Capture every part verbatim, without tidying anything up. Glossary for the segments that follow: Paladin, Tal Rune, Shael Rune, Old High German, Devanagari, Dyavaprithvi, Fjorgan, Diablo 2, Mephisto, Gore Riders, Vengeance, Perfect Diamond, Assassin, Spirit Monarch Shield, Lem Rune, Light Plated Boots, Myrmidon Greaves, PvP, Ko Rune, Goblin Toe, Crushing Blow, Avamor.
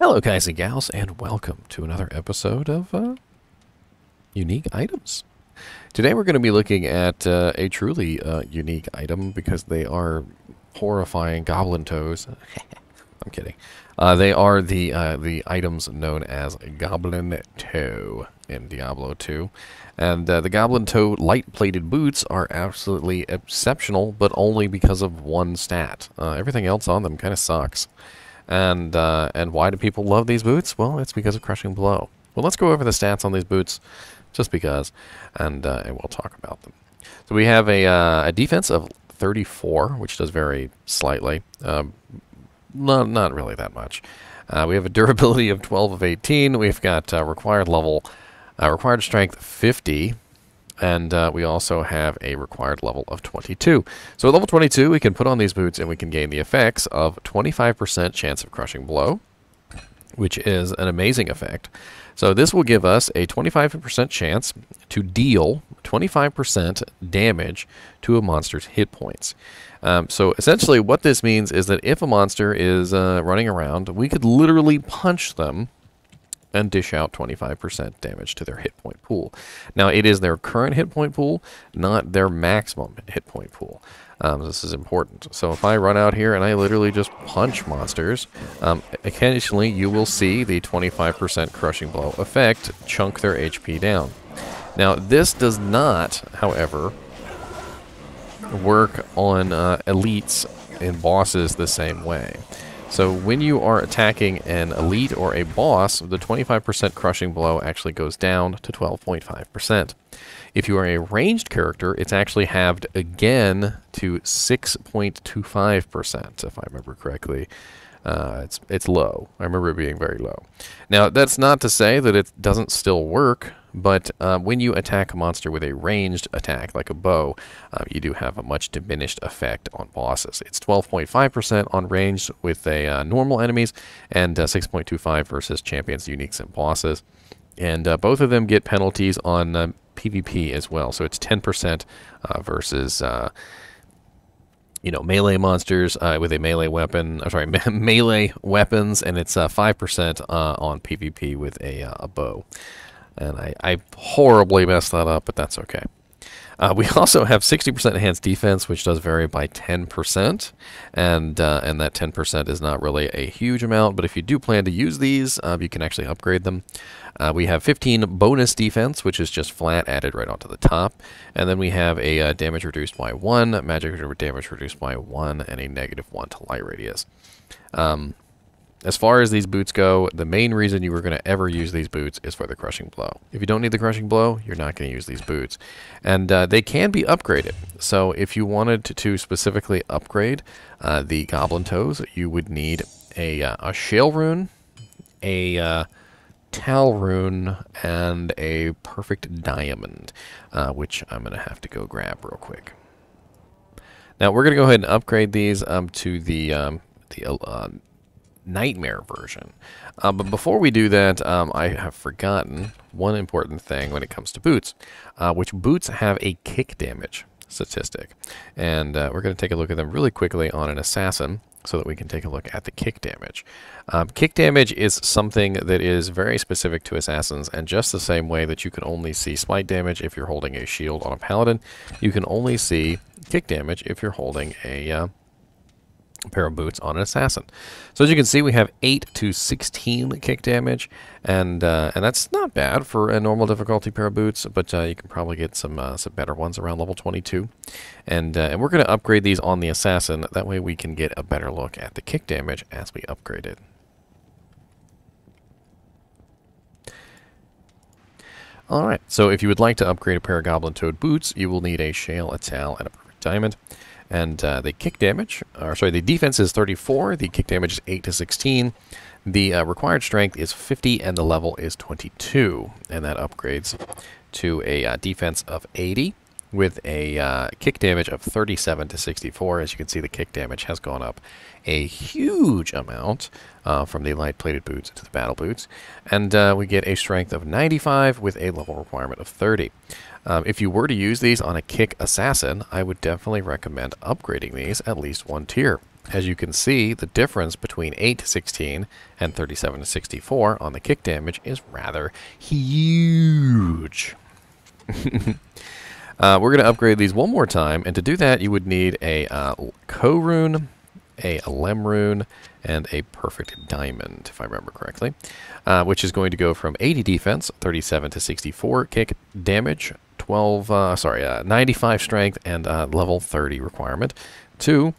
Hello guys and gals, and welcome to another episode of uh, Unique Items. Today we're going to be looking at uh, a truly uh, unique item because they are horrifying goblin toes. I'm kidding. Uh, they are the uh, the items known as Goblin Toe in Diablo two. And uh, the Goblin Toe Light Plated Boots are absolutely exceptional, but only because of one stat. Uh, everything else on them kind of sucks. And uh, and why do people love these boots? Well, it's because of Crushing Blow. Well, let's go over the stats on these boots, just because, and, uh, and we'll talk about them. So we have a, uh, a defense of thirty-four, which does vary slightly. Um, Not, not really that much. Uh, we have a durability of twelve of eighteen. We've got uh, required level, uh, required strength fifty, and uh, we also have a required level of twenty-two. So at level twenty-two, we can put on these boots and we can gain the effects of twenty-five percent chance of crushing blow, which is an amazing effect. So this will give us a twenty-five percent chance to deal twenty-five percent damage to a monster's hit points. Um, so essentially what this means is that if a monster is uh, running around, we could literally punch them and dish out twenty-five percent damage to their hit point pool. Now it is their current hit point pool, not their maximum hit point pool. Um, this is important. So if I run out here and I literally just punch monsters, um, occasionally you will see the twenty-five percent crushing blow effect chunk their H P down. Now this does not, however, work on uh, elites and bosses the same way. So when you are attacking an elite or a boss, the twenty-five percent crushing blow actually goes down to twelve point five percent. If you are a ranged character, it's actually halved again to six point two five percent, if I remember correctly. Uh, it's, it's low. I remember it being very low. Now, that's not to say that it doesn't still work, but uh, when you attack a monster with a ranged attack, like a bow, uh, you do have a much diminished effect on bosses. It's twelve point five percent on ranged with a uh, normal enemies, and uh, six point two five versus champions, uniques, and bosses. And uh, both of them get penalties on uh, PvP as well. So it's ten percent uh, versus... Uh, you know, melee monsters uh, with a melee weapon, I'm sorry, me melee weapons, and it's uh, five percent uh, on PvP with a, uh, a bow. And I, I horribly messed that up, but that's okay. Uh, we also have sixty percent enhanced defense, which does vary by ten percent, and uh, and that ten percent is not really a huge amount, but if you do plan to use these, uh, you can actually upgrade them. Uh, we have fifteen bonus defense, which is just flat added right onto the top, and then we have a uh, damage reduced by one, magic damage reduced by one, and a negative one to light radius. Um, As far as these boots go, the main reason you were going to ever use these boots is for the crushing blow. If you don't need the crushing blow, you're not going to use these boots. And uh, they can be upgraded. So if you wanted to specifically upgrade uh, the Goblin Toes, you would need a, uh, a Shael Rune, a uh, Tal Rune, and a Perfect Diamond, uh, which I'm going to have to go grab real quick. Now we're going to go ahead and upgrade these um, to the... Um, the uh, Nightmare version. Um, but before we do that, um, I have forgotten one important thing when it comes to boots, uh, which boots have a kick damage statistic. And uh, we're going to take a look at them really quickly on an assassin so that we can take a look at the kick damage. Um, kick damage is something that is very specific to assassins, and just the same way that you can only see smite damage if you're holding a shield on a paladin, you can only see kick damage if you're holding a... Uh, pair of boots on an assassin. So as you can see, we have eight to sixteen kick damage, and uh, and that's not bad for a normal difficulty pair of boots, but uh, you can probably get some uh, some better ones around level twenty-two. And uh, and we're going to upgrade these on the assassin. That way we can get a better look at the kick damage as we upgrade it. Alright, so if you would like to upgrade a pair of Goblin Toed boots, you will need a Shael, a Tal, and a Perfect Diamond. And uh, the kick damage, or sorry, the defense is thirty-four, the kick damage is eight to sixteen, the uh, required strength is fifty, and the level is twenty-two. And that upgrades to a uh, defense of eighty with a uh, kick damage of thirty-seven to sixty-four. As you can see, the kick damage has gone up a huge amount uh, from the light plated boots to the battle boots. And uh, we get a strength of ninety-five with a level requirement of thirty. Um, if you were to use these on a kick assassin, I would definitely recommend upgrading these at least one tier. As you can see, the difference between eight to sixteen and thirty-seven to sixty-four on the kick damage is rather huge. uh, we're going to upgrade these one more time, and to do that you would need a uh, Ko Rune, a Lem Rune, and a Perfect Diamond, if I remember correctly, uh, which is going to go from eighty defense, thirty-seven to sixty-four kick damage, twelve, uh, sorry, uh, ninety-five strength, and uh, level thirty requirement, to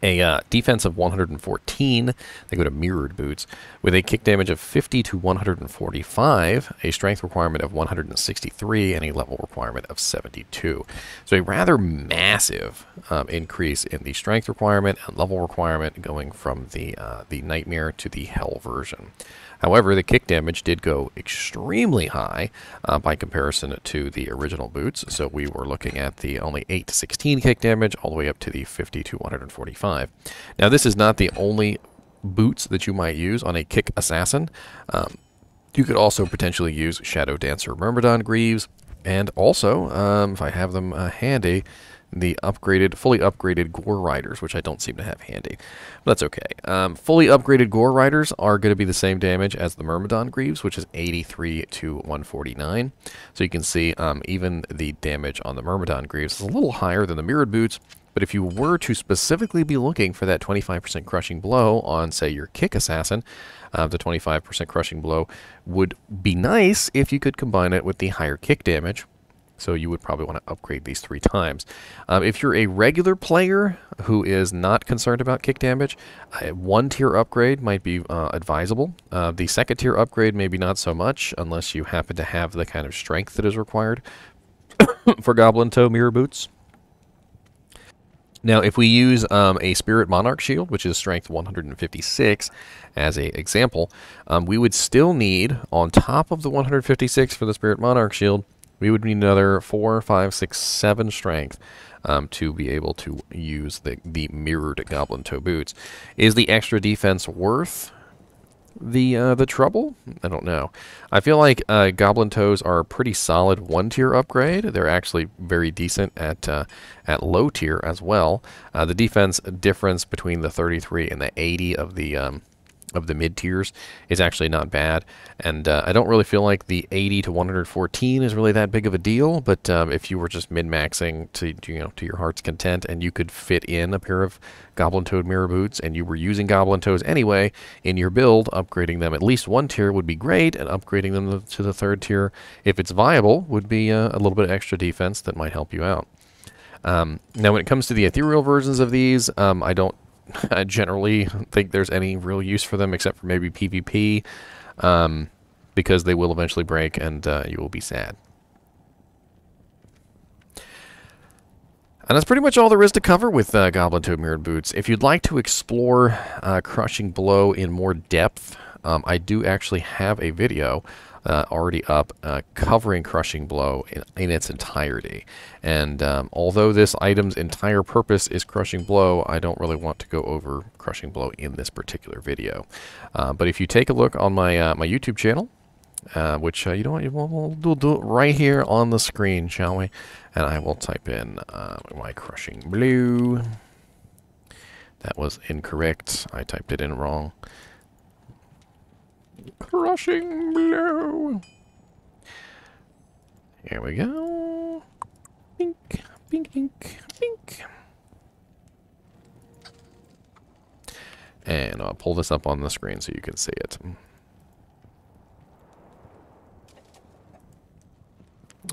a uh, defense of one hundred fourteen, they go to mirrored boots, with a kick damage of fifty to one hundred forty-five, a strength requirement of one hundred sixty-three, and a level requirement of seventy-two. So a rather massive um, increase in the strength requirement and level requirement, going from the, uh, the Nightmare to the Hell version. However, the kick damage did go extremely high uh, by comparison to the original boots. So we were looking at the only eight to sixteen kick damage all the way up to the fifty to one hundred forty-five. Now, this is not the only boots that you might use on a kick assassin. Um, you could also potentially use Shadow Dancer Myrmidon Greaves, and also, um, if I have them uh, handy, the upgraded, fully upgraded Gore Riders, which I don't seem to have handy. But that's okay. Um, fully upgraded Gore Riders are going to be the same damage as the Myrmidon Greaves, which is eighty-three to one forty-nine. So you can see um, even the damage on the Myrmidon Greaves is a little higher than the Mirrored Boots. But if you were to specifically be looking for that twenty-five percent crushing blow on, say, your kick assassin, uh, the twenty-five percent crushing blow would be nice if you could combine it with the higher kick damage. So you would probably want to upgrade these three times. Um, if you're a regular player who is not concerned about kick damage, uh, one tier upgrade might be uh, advisable. Uh, the second tier upgrade maybe not so much, unless you happen to have the kind of strength that is required for Goblin Toe Mirror Boots. Now, if we use um, a Spirit Monarch Shield, which is strength one hundred fifty-six, as a example, um, we would still need, on top of the one hundred fifty-six for the Spirit Monarch Shield, we would need another four, five, six, seven strength um, to be able to use the, the mirrored Goblin Toe boots. Is the extra defense worth the uh, the trouble? I don't know. I feel like uh, Goblin Toes are a pretty solid one-tier upgrade. They're actually very decent at uh, at low tier as well. Uh, the defense difference between the thirty-three and the eighty of the um, of the mid-tiers is actually not bad, and uh, I don't really feel like the eighty to one hundred fourteen is really that big of a deal, but um, if you were just min-maxing to, you know, to your heart's content, and you could fit in a pair of Goblin Toed Mirror Boots, and you were using Goblin Toes anyway in your build, upgrading them at least one tier would be great, and upgrading them to the third tier, if it's viable, would be uh, a little bit of extra defense that might help you out. Um, now, when it comes to the ethereal versions of these, um, I don't I generally think there's any real use for them except for maybe PvP, um, because they will eventually break and uh, you will be sad. And that's pretty much all there is to cover with uh, Goblin Toe Mirrored Boots. If you'd like to explore uh, Crushing Blow in more depth, um, I do actually have a video Uh, already up uh, covering Crushing Blow in, in its entirety, and um, although this item's entire purpose is Crushing Blow, I don't really want to go over Crushing Blow in this particular video, uh, but if you take a look on my uh, my YouTube channel, uh, which uh, you know what, we'll, we'll do it right here on the screen, shall we? And I will type in uh, my Crushing Blow. That was incorrect, I typed it in wrong. Crushing Blow. Here we go. Pink, pink, pink, pink. And I'll pull this up on the screen so you can see it.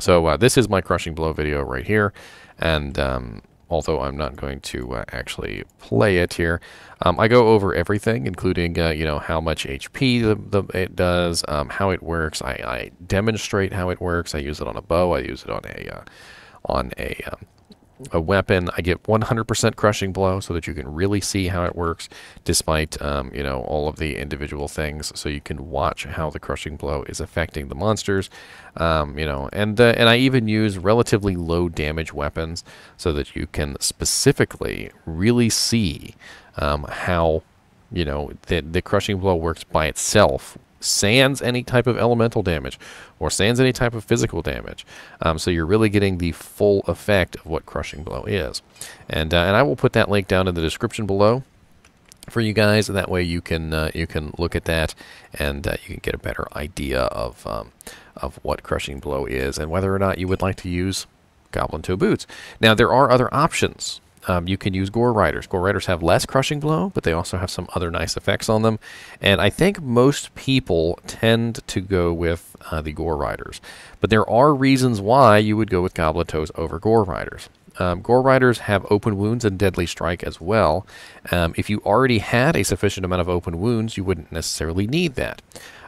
So uh, this is my Crushing Blow video right here, and um, although I'm not going to uh, actually play it here. Um, I go over everything, including, uh, you know, how much H P the, the, it does, um, how it works. I, I demonstrate how it works. I use it on a bow. I use it on a, uh, on a, um, a weapon. I get one hundred percent Crushing Blow so that you can really see how it works, despite, um, you know, all of the individual things. So you can watch how the Crushing Blow is affecting the monsters, um, you know, and, uh, and I even use relatively low damage weapons so that you can specifically really see um, how, you know, the, the Crushing Blow works by itself sands any type of elemental damage or sands any type of physical damage. Um, so you're really getting the full effect of what Crushing Blow is. And, uh, and I will put that link down in the description below for you guys, and that way you can uh, you can look at that, and uh, you can get a better idea of um, of what Crushing Blow is and whether or not you would like to use Goblin Toe boots. Now there are other options. Um, you can use Gore Riders. Gore Riders have less Crushing Blow, but they also have some other nice effects on them. And I think most people tend to go with uh, the Gore Riders, but there are reasons why you would go with Goblin Toes over Gore Riders. Um, Gore Riders have Open Wounds and Deadly Strike as well. Um, if you already had a sufficient amount of Open Wounds, you wouldn't necessarily need that.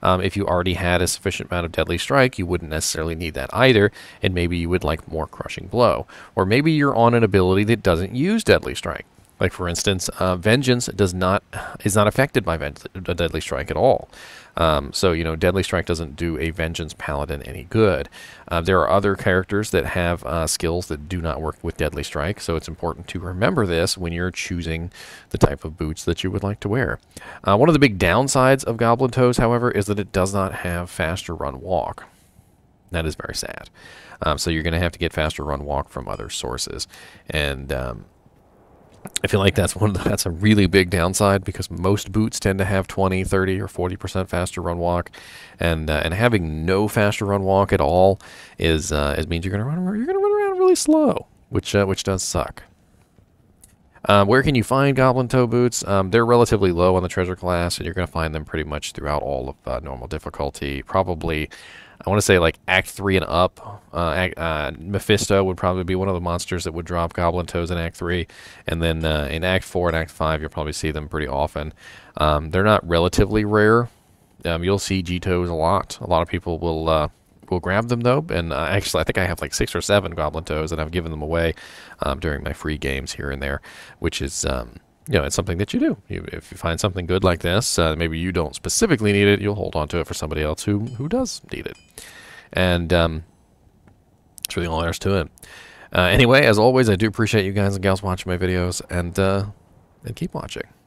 Um, if you already had a sufficient amount of Deadly Strike, you wouldn't necessarily need that either, and maybe you would like more Crushing Blow. Or maybe you're on an ability that doesn't use Deadly Strike. Like, for instance, uh, Vengeance does not is not affected by ven Deadly Strike at all. Um, so, you know, Deadly Strike doesn't do a Vengeance Paladin any good. Uh, there are other characters that have uh, skills that do not work with Deadly Strike, so it's important to remember this when you're choosing the type of boots that you would like to wear. Uh, one of the big downsides of Goblin Toes, however, is that it does not have faster run walk. That is very sad. Um, so you're going to have to get faster run walk from other sources. And... Um, I feel like that's one of the, that's a really big downside, because most boots tend to have twenty, thirty, or forty percent faster run walk, and uh, and having no faster run walk at all is uh, it means you're gonna run you're gonna run around really slow, which uh, which does suck. Um, where can you find Goblin Toe boots? Um, they're relatively low on the treasure class, and you're gonna find them pretty much throughout all of uh, normal difficulty. Probably, I want to say like Act three and up. Uh, uh, Mephisto would probably be one of the monsters that would drop Goblin Toes in Act three. And then uh, in Act four and Act five, you'll probably see them pretty often. Um, they're not relatively rare. Um, you'll see G-Toes a lot. A lot of people will uh, will grab them, though. And uh, actually, I think I have like six or seven Goblin Toes, and I've given them away um, during my free games here and there, which is... Um, You know, it's something that you do. You, if you find something good like this, uh, maybe you don't specifically need it, you'll hold on to it for somebody else who, who does need it. And um, that's really all there is to it. Uh, anyway, as always, I do appreciate you guys and gals watching my videos, and, uh, and keep watching.